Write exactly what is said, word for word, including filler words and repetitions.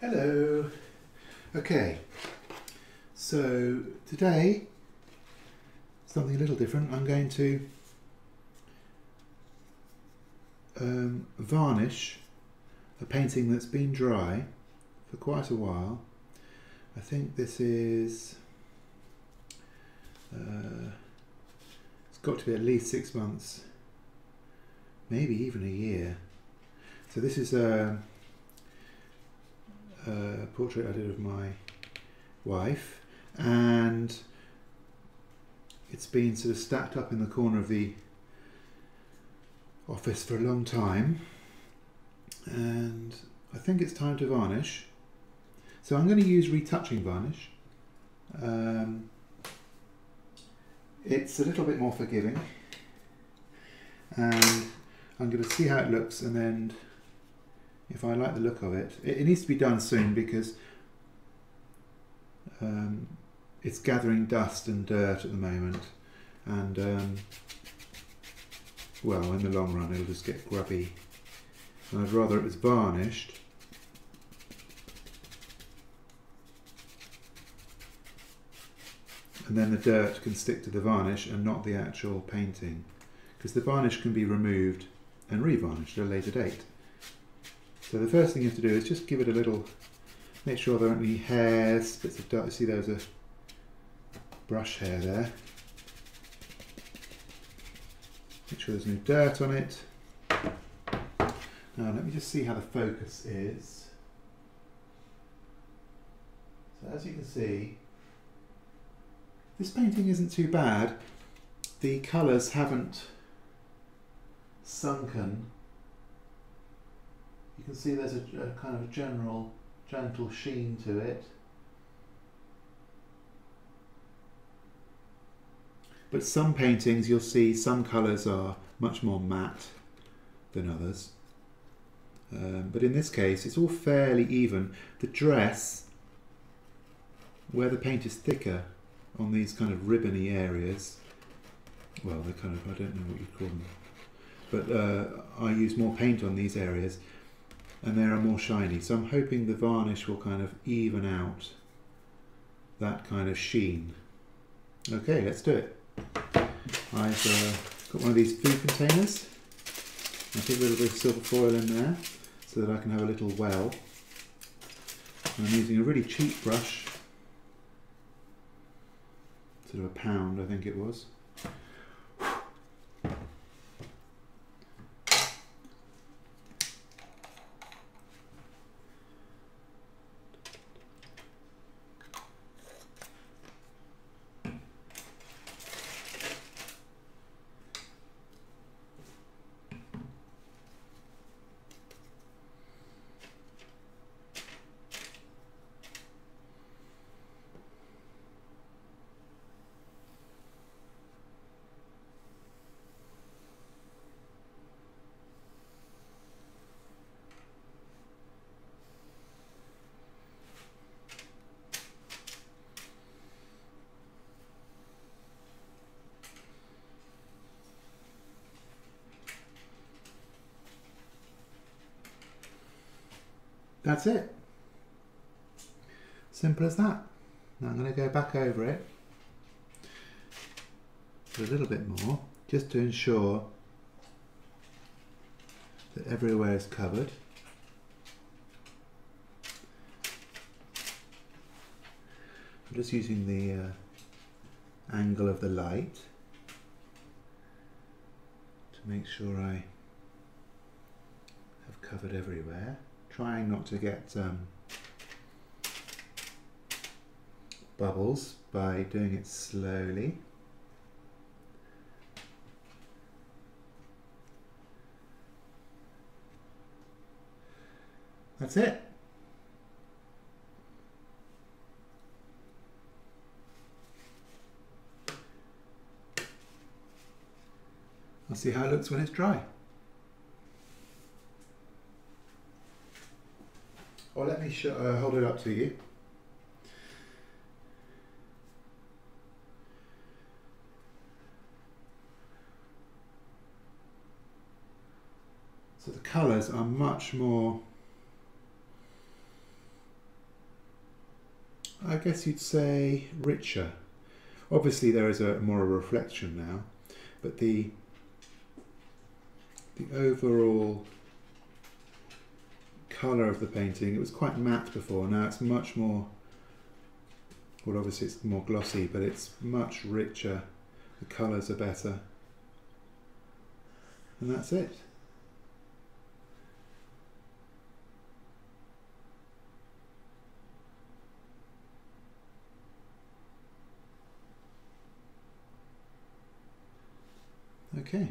Hello. Okay, so today something a little different. I'm going to um, varnish a painting that's been dry for quite a while. I think this is uh, it's got to be at least six months, maybe even a year. So this is a Uh, portrait I did of my wife, and it's been sort of stacked up in the corner of the office for a long time, and I think it's time to varnish. So I'm going to use retouching varnish. Um, it's a little bit more forgiving, and I'm going to see how it looks, and then if I like the look of it, it needs to be done soon because um, it's gathering dust and dirt at the moment, and um, well, in the long run it'll just get grubby, and I'd rather it was varnished. And then the dirt can stick to the varnish and not the actual painting, because the varnish can be removed and re-varnished at a later date. So the first thing you have to do is just give it a little, make sure there aren't any hairs, bits of dirt. See, there's a brush hair there. Make sure there's no dirt on it. Now let me just see how the focus is. So as you can see, this painting isn't too bad. The colours haven't sunken. You can see there's a, a kind of general, gentle sheen to it. But some paintings, you'll see some colours are much more matte than others. Um, but in this case, it's all fairly even. The dress, where the paint is thicker on these kind of ribbony areas, well, they're kind of, I don't know what you'd call them, but uh, I use more paint on these areas, and they are more shiny, so I'm hoping the varnish will kind of even out that kind of sheen. Okay, let's do it. I've uh, got one of these food containers. I put a little bit of silver foil in there so that I can have a little well. And I'm using a really cheap brush, sort of a pound I think it was. That's it. Simple as that. Now I'm going to go back over it a little bit more, just to ensure that everywhere is covered. I'm just using the uh, angle of the light to make sure I have covered everywhere. Trying not to get um, bubbles by doing it slowly. That's it. I'll see how it looks when it's dry. Or let me show, uh, hold it up to you. So the colours are much more I guess you'd say richer. Obviously there is a more a reflection now, but the the overall colour of the painting, it was quite matte before, now it's much more, well obviously it's more glossy, but it's much richer, the colours are better. And that's it. Okay.